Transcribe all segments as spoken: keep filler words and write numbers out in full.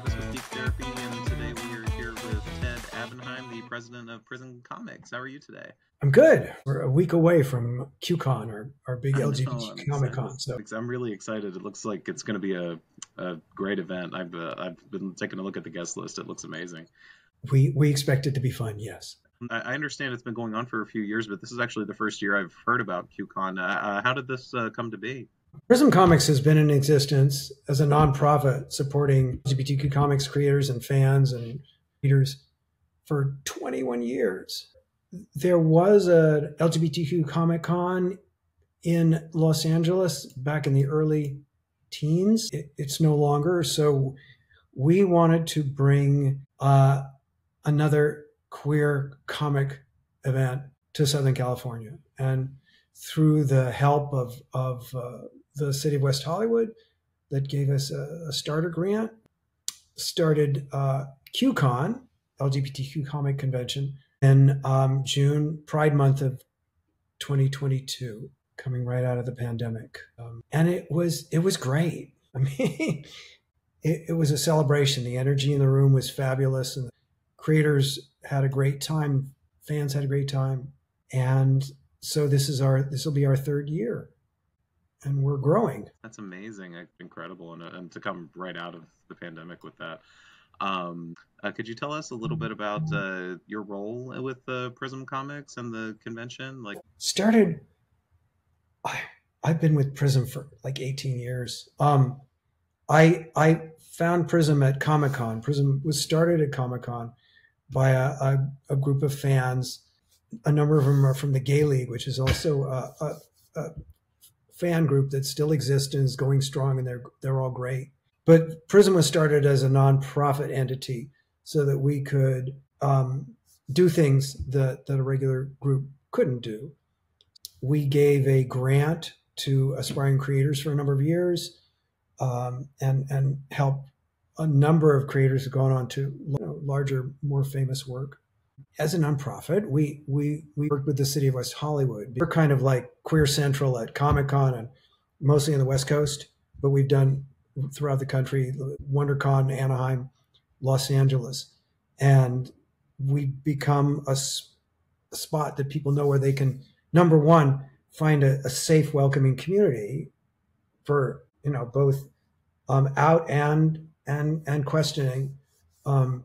Travis with Geek Therapy, and today we are here with Ted Abenheim, the president of Prism Comics. How are you today? I'm good. We're a week away from QCon, our, our big L G B T Q Comic Con. So I'm really excited. It looks like it's going to be a, a great event. I've uh, I've been taking a look at the guest list. It looks amazing. We we expect it to be fun. Yes. I understand it's been going on for a few years, but this is actually the first year I've heard about QCon. Uh, how did this uh, come to be? Prism Comics has been in existence as a nonprofit supporting L G B T Q comics creators and fans and readers for twenty-one years. There was an L G B T Q Comic Con in Los Angeles back in the early teens. It, it's no longer. So we wanted to bring uh, another queer comic event to Southern California. And through the help of, of uh, the city of West Hollywood, that gave us a, a starter grant, started uh, QCon, L G B T Q Comic Convention, in um, June, Pride Month of twenty twenty-two, coming right out of the pandemic. Um, and it was, it was great. I mean, it, it was a celebration. The energy in the room was fabulous, and the creators had a great time. Fans had a great time. And so this is our, this will be our third year, and we're growing. That's amazing. Incredible. And, and to come right out of the pandemic with that. Um, uh, could you tell us a little bit about uh, your role with uh, Prism Comics and the convention? Like started, I, I've been with Prism for like eighteen years. Um, I, I found Prism at Comic-Con. Prism was started at Comic-Con by a, a, a group of fans. A number of them are from the Gay League, which is also a, a, a fan group that still exists and is going strong, and they're, they're all great. But Prism was started as a nonprofit entity so that we could um, do things that, that a regular group couldn't do. We gave a grant to aspiring creators for a number of years um, and, and helped a number of creators who've gone on to you know, larger, more famous work. As a nonprofit, we we we worked with the city of West Hollywood. We're kind of like Queer Central at Comic-Con, and mostly on the West Coast, but we've done throughout the country: WonderCon, Anaheim, Los Angeles, and we've become a, a spot that people know where they can, number one, find a, a safe, welcoming community for you know both um, out and and and questioning um,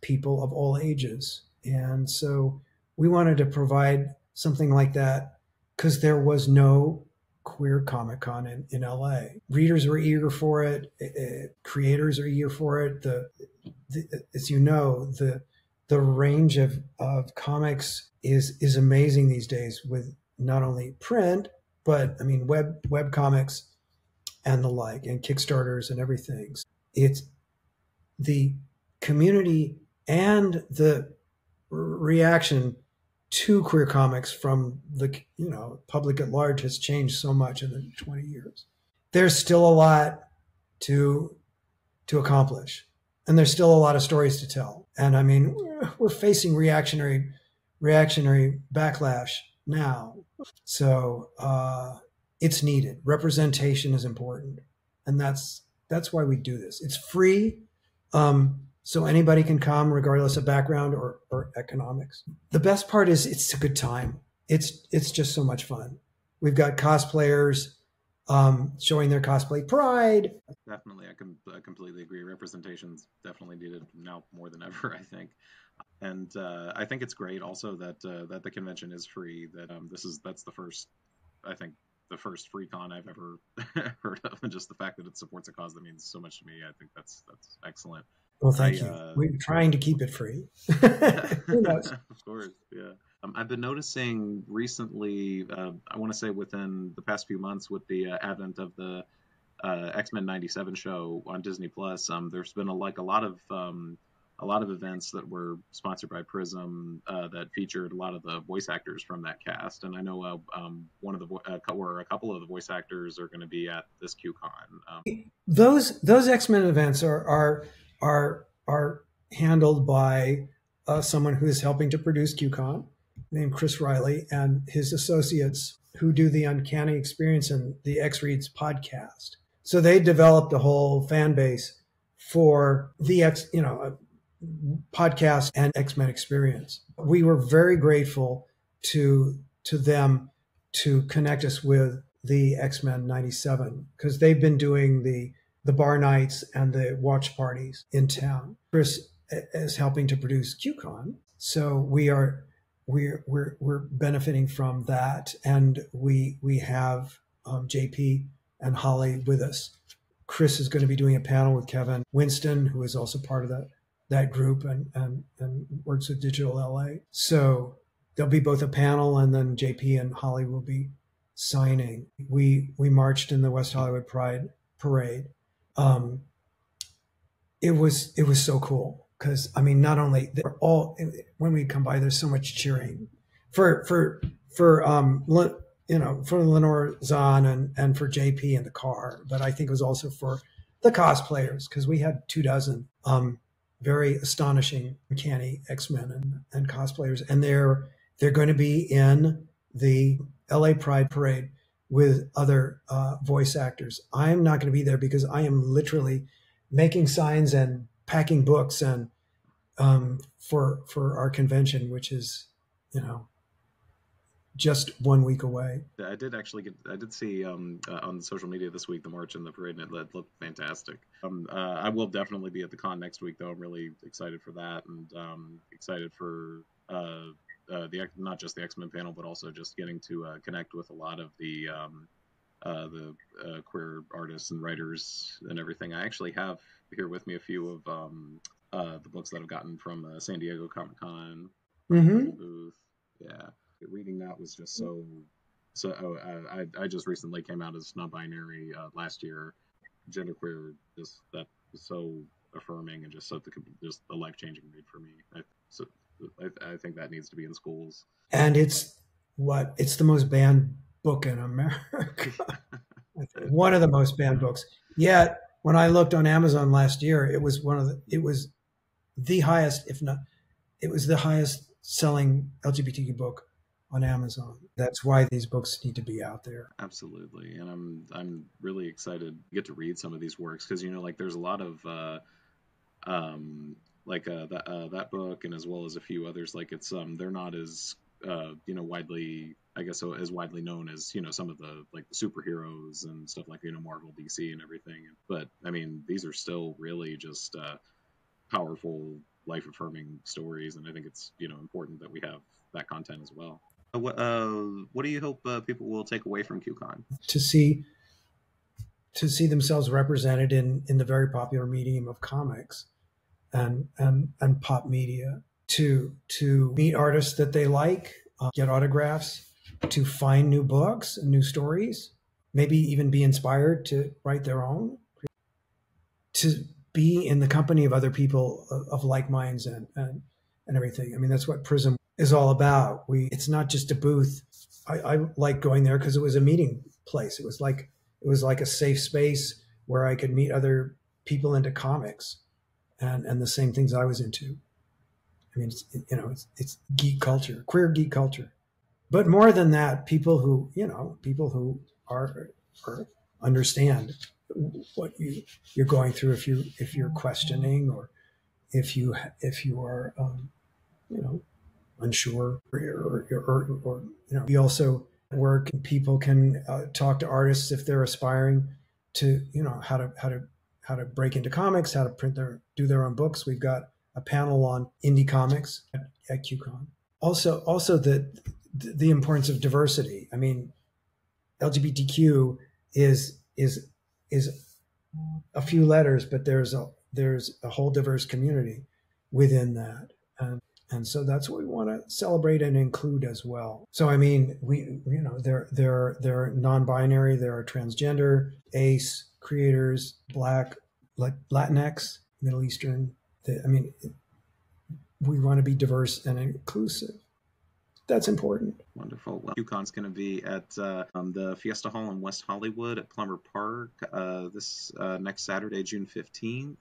people of all ages. And so we wanted to provide something like that because there was no queer Comic-Con in, in L A. Readers were eager for it. It, it creators are eager for it. The, the, as you know, the the range of, of comics is is amazing these days, with not only print, but I mean web web comics and the like, and Kickstarters and everything. It's the community and the reaction to queer comics from the you know public at large has changed so much in the twenty years. There's still a lot to to accomplish, and there's still a lot of stories to tell. And I mean, we're facing reactionary reactionary backlash now, so uh it's needed. Representation is important, and that's that's why we do this. It's free, um so anybody can come, regardless of background or, or economics. The best part is it's a good time. It's it's just so much fun. We've got cosplayers um, showing their cosplay pride. Definitely, I can I completely agree. Representation's definitely needed now more than ever, I think. And uh, I think it's great also that uh, that the convention is free. That um, this is that's the first, I think, the first free con I've ever heard of, and just the fact that it supports a cause that means so much to me, I think that's that's excellent. Well, thank I, you. Uh, We're trying to keep it free. Who knows? Of course, yeah. Um, I've been noticing recently, uh, I want to say within the past few months, with the uh, advent of the uh, X-Men ninety-seven show on Disney Plus, um, there's been a, like a lot of um, a lot of events that were sponsored by Prism uh, that featured a lot of the voice actors from that cast. And I know uh, um, one of the vo uh, or a couple of the voice actors are going to be at this QCon. Um, those those X-Men events are are. are are handled by uh, someone who is helping to produce QCon, named Chris Riley, and his associates who do the Uncanny Experience and the X Reads podcast. So they developed a whole fan base for the X, you know, podcast and X-Men Experience. We were very grateful to to them to connect us with the X-Men ninety-seven, because they've been doing the the bar nights and the watch parties in town. Chris is helping to produce QCon, so we are we're we're we're benefiting from that, and we we have um, J P and Holly with us. Chris is going to be doing a panel with Kevin Winston, who is also part of that that group and and and works with Digital L A. So there'll be both a panel, and then J P and Holly will be signing. We we marched in the West Hollywood Pride Parade. Um, it was it was so cool, because I mean, not only they're all, when we come by, there's so much cheering for for for um you know for Lenore Zahn and and for J P in the car, but I think it was also for the cosplayers, because we had two dozen um, very astonishing, uncanny X-Men and, and cosplayers, and they're they're going to be in the L A Pride Parade with other uh, voice actors. I am not going to be there because I am literally making signs and packing books and um, for for our convention, which is, you know, just one week away. I did actually get, I did see um, uh, on social media this week, the march and the parade, and it looked fantastic. Um, uh, I will definitely be at the con next week, though. I'm really excited for that, and um, excited for uh, Uh, the not just the X-Men panel, but also just getting to uh, connect with a lot of the um, uh, the uh, queer artists and writers and everything. I actually have here with me a few of um, uh, the books that I've gotten from uh, San Diego Comic-Con. Mm-hmm. Booth. Yeah, reading that was just so so. Oh, I I just recently came out as non-binary uh, last year. Genderqueer, just that was so affirming and just so the, just a life-changing read for me. I, so. I, I think that needs to be in schools. And it's what? It's the most banned book in America. One of the most banned books. Yet, when I looked on Amazon last year, it was one of the, it was the highest, if not, it was the highest selling L G B T Q book on Amazon. That's why these books need to be out there. Absolutely. And I'm, I'm really excited to get to read some of these works, because, you know, like there's a lot of, uh, um, like uh, that uh, that book, and as well as a few others. Like it's um they're not as uh you know widely, I guess, so as widely known as, you know, some of the like the superheroes and stuff, like, you know, Marvel, D C, and everything. But I mean, these are still really just uh, powerful, life affirming stories, and I think it's, you know, important that we have that content as well. Uh, what uh what do you hope uh, people will take away from QCon? To see to see themselves represented in in the very popular medium of comics. And, and and pop media, to to meet artists that they like, uh, get autographs, to find new books, new stories, maybe even be inspired to write their own, to be in the company of other people of, of like minds and, and and everything. I mean, that's what Prism is all about. We it's not just a booth. I, I like going there because it was a meeting place. It was like it was like a safe space where I could meet other people into comics. And, and the same things I was into. I mean, it's, you know, it's, it's geek culture, queer geek culture. But more than that, people who, you know, people who are, are understand what you, you're going through, if you if you're questioning, or if you if you are, um, you know, unsure, or or, or or you know, we also work, and people can uh, talk to artists if they're aspiring to, you know, how to how to. how to break into comics, how to print their, do their own books. We've got a panel on indie comics at, at QCon. Also, also the, the importance of diversity. I mean, L G B T Q is, is, is a few letters, but there's a, there's a whole diverse community within that. And, and so that's what we want to celebrate and include as well. So, I mean, we, you know, there, there, there are non-binary, there are transgender, ace, creators, Black, Latinx, Middle Eastern. The, I mean, we want to be diverse and inclusive. That's important. Wonderful. Well, QCon's going to be at uh, um, the Fiesta Hall in West Hollywood at Plummer Park uh, this uh, next Saturday, June fifteenth.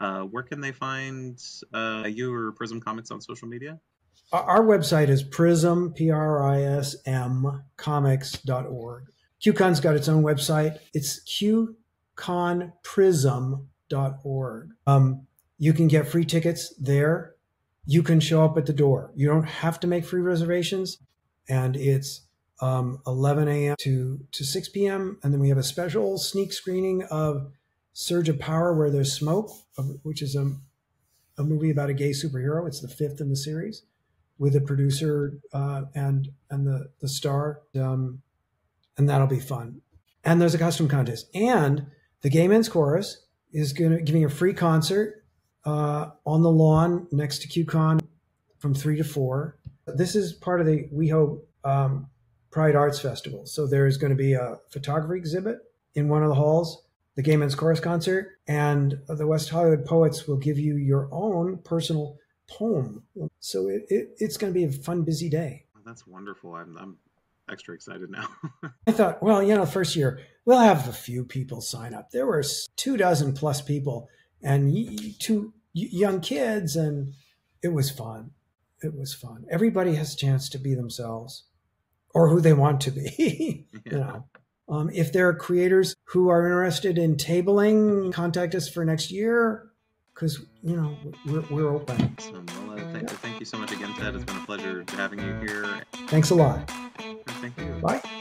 Uh, where can they find uh, you or Prism Comics on social media? Our website is prism, P R I S M, comics dot org. QCon's got its own website. It's Q Con Prism surge of power dot org. Um, you can get free tickets there. You can show up at the door. You don't have to make free reservations. And it's um, eleven a m to, to six p m And then we have a special sneak screening of Surge of Power: Where There's Smoke, which is a, a movie about a gay superhero. It's the fifth in the series, with a producer uh, and and the, the star. Um, and that'll be fun. And there's a costume contest. And the Gay Men's Chorus is gonna, giving a free concert uh, on the lawn next to QCon from three to four. This is part of the We Hope um, Pride Arts Festival. So there's going to be a photography exhibit in one of the halls, the Gay Men's Chorus concert, and the West Hollywood poets will give you your own personal poem. So it, it, it's going to be a fun, busy day. That's wonderful. I'm, I'm extra excited now. I thought, well, you know, first year, we'll have a few people sign up. There were two dozen plus people and two young kids, and it was fun. It was fun. Everybody has a chance to be themselves or who they want to be. you know. Um, if there are creators who are interested in tabling, contact us for next year because, you know, we're, we're open. Awesome. Well, uh, thank, yeah. thank you so much again, Ted. It's been a pleasure having you here. Thanks a lot. Thank you. Bye.